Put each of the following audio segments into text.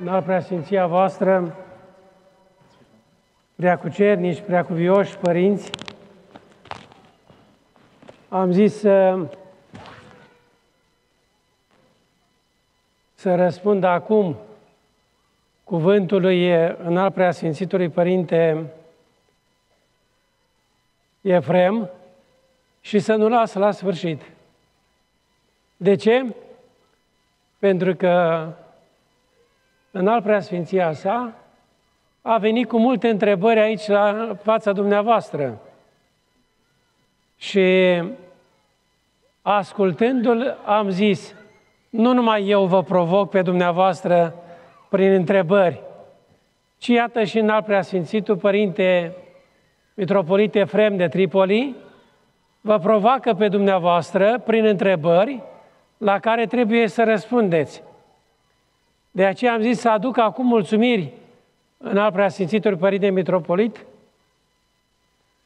Înaltă Preasfinția voastră, preacucernici, preacuvioși, părinți, am zis să răspund acum cuvântului Înalt Preasfințitului Părinte Efrem și să nu las la sfârșit. De ce? Pentru că Înalt Preasfinția sa a venit cu multe întrebări aici la fața dumneavoastră și ascultându-l am zis, nu numai eu vă provoc pe dumneavoastră prin întrebări, ci iată și Înalt Preasfințitul Părinte Mitropolit Efrem de Tripoli vă provoacă pe dumneavoastră prin întrebări la care trebuie să răspundeți. De aceea am zis să aduc acum mulțumiri Înalt Preasfințitului Părinte Mitropolit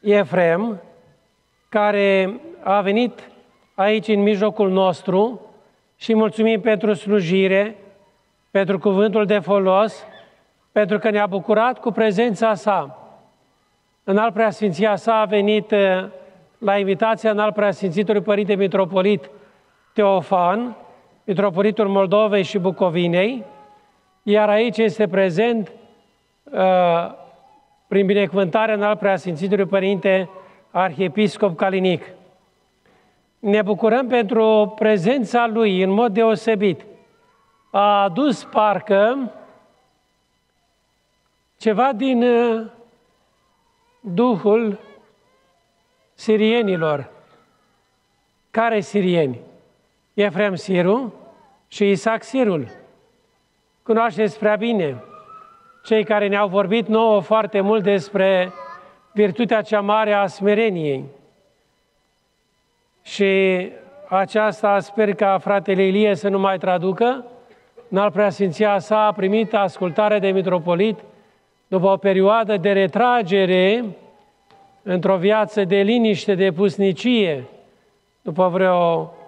Efrem, care a venit aici în mijlocul nostru și mulțumim pentru slujire, pentru cuvântul de folos, pentru că ne-a bucurat cu prezența sa. Înalt Preasfinția sa a venit la invitația Înalt Preasfințitului Părinte Mitropolit Teofan, Mitropolitul Moldovei și Bucovinei, iar aici este prezent, prin binecuvântarea Înalt Preasfințitului Părinte Arhiepiscop Calinic. Ne bucurăm pentru prezența lui în mod deosebit. A adus parcă ceva din duhul sirienilor. Care sirieni? Efrem Siru și Isaac Sirul. Cunoașteți prea bine cei care ne-au vorbit nouă foarte mult despre virtutea cea mare a smereniei. Și aceasta sper ca fratele Ilie să nu mai traducă. Înalt Preasfinția sa a primit ascultare de mitropolit după o perioadă de retragere într-o viață de liniște, de pusnicie, după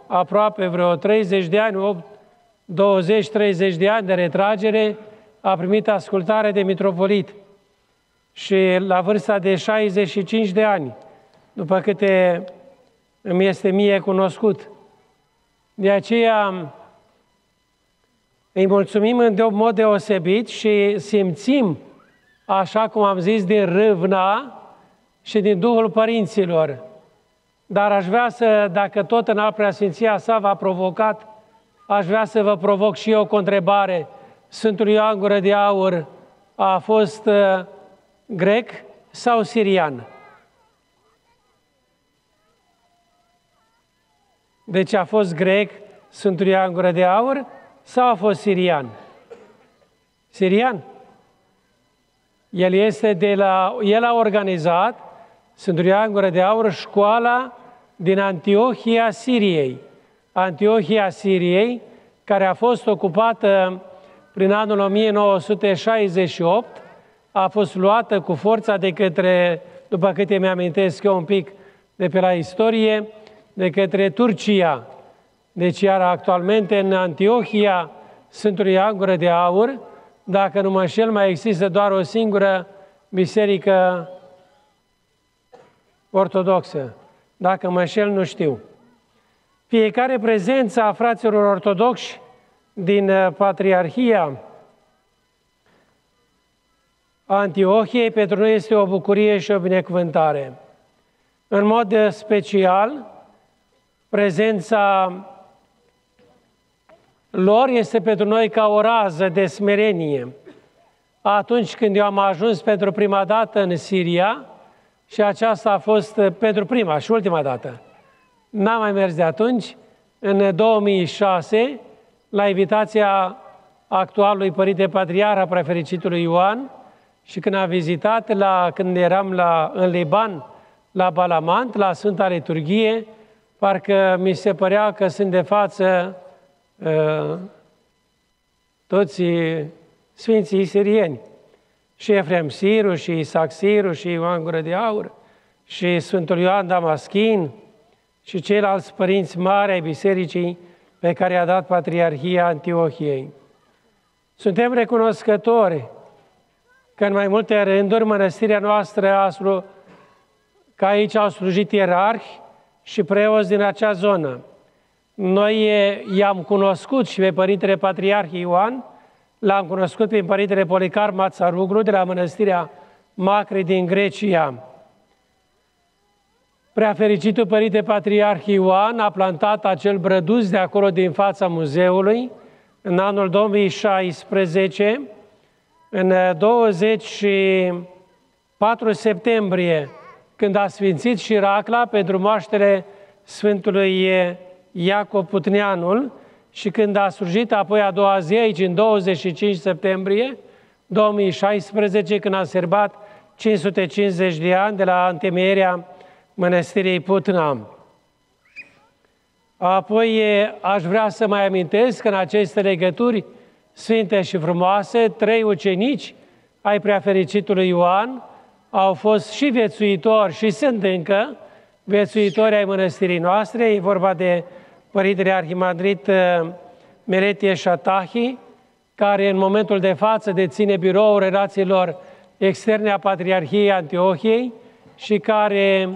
aproape vreo 30 de ani, 20-30 de ani de retragere, a primit ascultare de mitropolit. Și la vârsta de 65 de ani, după câte îmi este mie cunoscut. De aceea îi mulțumim în mod deosebit și simțim, așa cum am zis, din râvna și din Duhul Părinților. Dar aș vrea să, dacă tot Înalt Preasfinția sa v-a provocat, aș vrea să vă provoc și eu cu o întrebare. Sfântul Ioan Gură de Aur a fost grec sau sirian? Deci a fost grec Sfântul Ioan Gură de Aur sau a fost sirian? Sirian. El a organizat, Sfântul Ioan Gură de Aur, școala din Antiohia Siriei. Antiohia Siriei, care a fost ocupată prin anul 1968, a fost luată cu forța de către, după câte mi-amintesc eu un pic de pe la istorie, de către Turcia. Deci, iar actualmente în Antiohia Sfântului Ioan Gură de Aur, dacă nu mă înșel, mai există doar o singură biserică ortodoxă. Dacă mă înșel, nu știu. Fiecare prezență a fraților ortodoxi din Patriarhia Antiohiei pentru noi este o bucurie și o binecuvântare. În mod special, prezența lor este pentru noi ca o rază de smerenie. Atunci când eu am ajuns pentru prima dată în Siria, și aceasta a fost pentru prima și ultima dată, n-am mai mers de atunci, în 2006, la invitația actualului Părinte Patriarh a Prefericitului Ioan, și când am vizitat, când eram în Liban, la Balamand, la Sfânta Liturghie, parcă mi se părea că sunt de față toți sfinții sirieni. Și Efrem Siru, și Isaac Siru, și Ioan Gură de Aur, și Sfântul Ioan Damaschin, și ceilalți părinți mari ai bisericii pe care i-a dat Patriarhia Antiohiei. Suntem recunoscători că în mai multe rânduri mănăstirea noastră că aici au slujit ierarhi și preoți din acea zonă. Noi i-am cunoscut și pe Părintele Patriarh Ioan, l-am cunoscut prin Părintele Policarp Mazarugli de la Mănăstirea Macri din Grecia. Preafericitul Părinte Patriarh Ioan a plantat acel brăduț de acolo din fața muzeului în anul 2016, în 24 septembrie, când a sfințit șiracla pentru moaștele Sfântului Iacob Putneanul și când a slujit apoi a doua zi aici, în 25 septembrie 2016, când a sărbat 550 de ani de la întemeierea Mănăstirii Putna. Apoi aș vrea să mai amintesc că în aceste legături sfinte și frumoase, trei ucenici ai preafericitului Ioan au fost și viețuitori și sunt încă viețuitori ai mănăstirii noastre. E vorba de Părintele Arhimandrit Meletios Atahi, care în momentul de față deține biroul relațiilor externe a Patriarhiei Antiohiei și care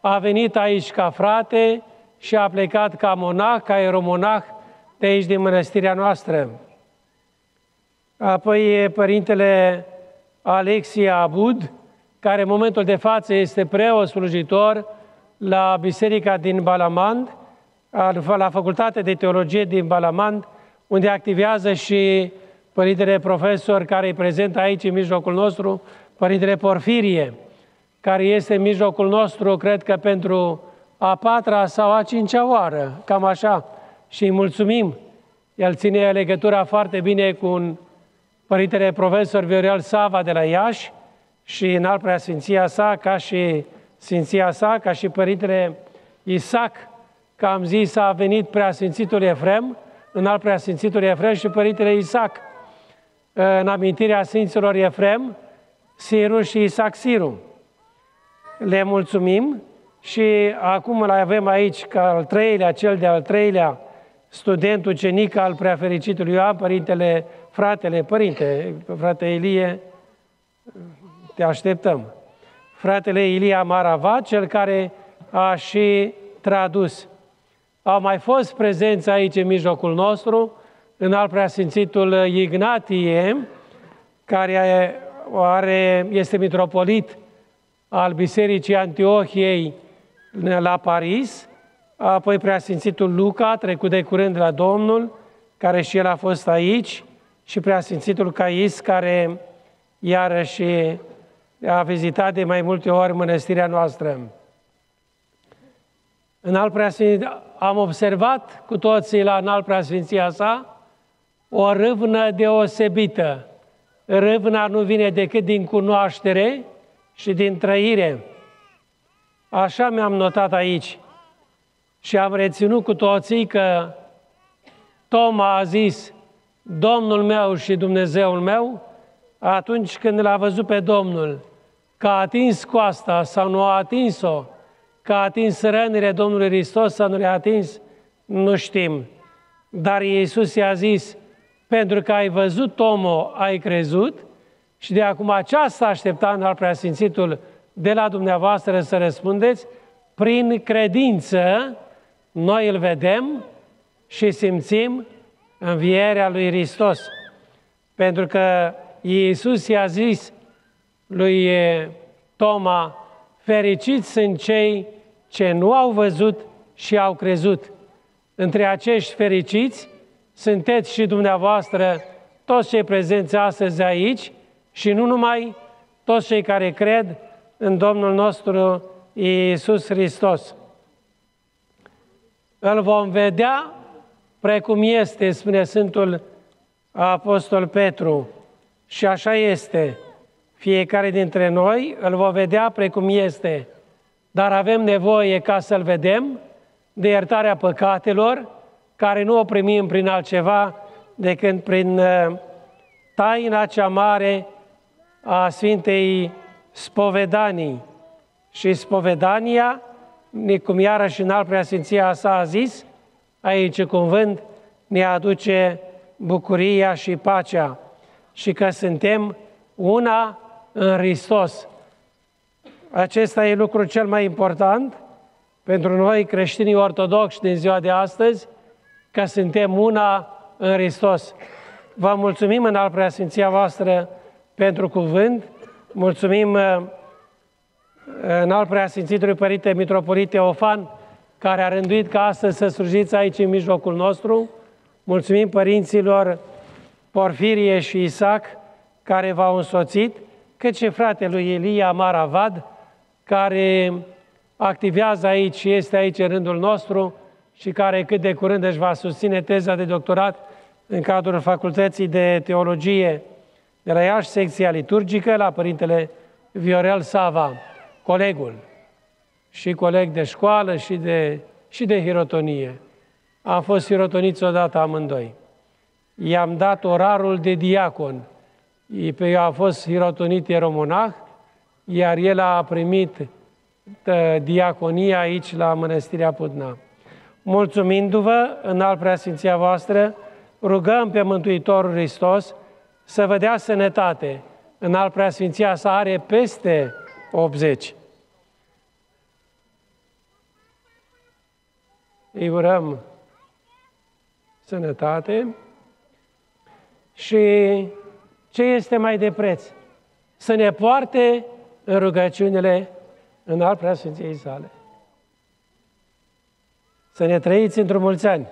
a venit aici ca frate și a plecat ca monah, ca eromonah de aici din mănăstirea noastră. Apoi Părintele Alexie Abud, care în momentul de față este preot slujitor la biserica din Balamand, la Facultatea de Teologie din Balamand, unde activează și Părintele Profesor, care e prezent aici în mijlocul nostru, Părintele Porfirie, care este în mijlocul nostru, cred că pentru a 4-a sau a 5-a oară, cam așa, și îi mulțumim. El ține legătura foarte bine cu Părintele Profesor Viorel Sava de la Iași și în alt preasfinția sa, ca și sfinția sa, ca și Părintele Isaac, că am zis, a venit preasfințitul Efrem, în alt preasfințitul Efrem și Părintele Isaac, în amintirea Sfinților Efrem, Siru și Isaac Sirul. Le mulțumim și acum îl avem aici ca al treilea, cel de-al treilea student ucenic al preafericitului Ioan, fratele Ilie, te așteptăm. Fratele Ilie Maravat, cel care a și tradus. Au mai fost prezenți aici în mijlocul nostru, în alt preasfințitul Ignatie, care este mitropolit al Bisericii Antiohiei la Paris, apoi preasfințitul Luca, trecut de curând la Domnul, care și el a fost aici, și preasfințitul Cais, care iarăși a vizitat de mai multe ori mănăstirea noastră. Am observat cu toții la înalt preasfinția sa o râvnă deosebită. Râvna nu vine decât din cunoaștere și din trăire. Așa mi-am notat aici și am reținut cu toții că Toma a zis, Domnul meu și Dumnezeul meu, atunci când l-a văzut pe Domnul, că a atins coasta sau nu a atins-o, că a atins rănile Domnului Hristos sau nu le-a atins, nu știm. Dar Iisus i-a zis, pentru că ai văzut, Tomo, ai crezut, și de acum aceasta aștepta înalt preasfințitul de la dumneavoastră să răspundeți, prin credință noi îl vedem și simțim învierea lui Hristos. Pentru că Iisus i-a zis lui Toma, fericiți sunt cei ce nu au văzut și au crezut. Între acești fericiți sunteți și dumneavoastră, toți cei prezenți astăzi aici și nu numai, toți cei care cred în Domnul nostru Iisus Hristos. Îl vom vedea precum este, spune Sfântul Apostol Petru. Și așa este. Fiecare dintre noi îl vom vedea precum este. Dar avem nevoie ca să-l vedem de iertarea păcatelor, care nu o primim prin altceva decât prin taina cea mare a Sfintei Spovedanii. Și Spovedania, cum iarăși în alt preasfinția sa a zis, aici cuvânt ne aduce bucuria și pacea și că suntem una în Hristos. Acesta e lucrul cel mai important pentru noi creștinii ortodoxi din ziua de astăzi, că suntem una în Hristos. Vă mulțumim în al preasfinția voastră pentru cuvânt, mulțumim în al preasfințitului Părinte Mitropolit Teofan, care a rânduit ca astăzi să slujiți aici în mijlocul nostru. Mulțumim părinților Porfirie și Isaac, care v-au însoțit, cât și fratelui Ilie Maravat, care activează aici și este aici în rândul nostru și care cât de curând își va susține teza de doctorat în cadrul Facultății de Teologie de la Iași, secția liturgică, la Părintele Viorel Sava, colegul și coleg de școală și de hirotonie. Am fost hirotoniți odată amândoi. I-am dat orarul de diacon. Eu a fost hirotonit ieromonah, iar el a primit diaconia aici la Mănăstirea Putna. Mulțumindu-vă în al preasfinția voastră, rugăm pe Mântuitorul Hristos să vă dea sănătate. În al preasfinția sa are peste 80. Îi urăm sănătate și ce este mai de preț? Să ne poarte în rugăciunile în al preasfinției sale. Să ne trăiți într-o mulți ani!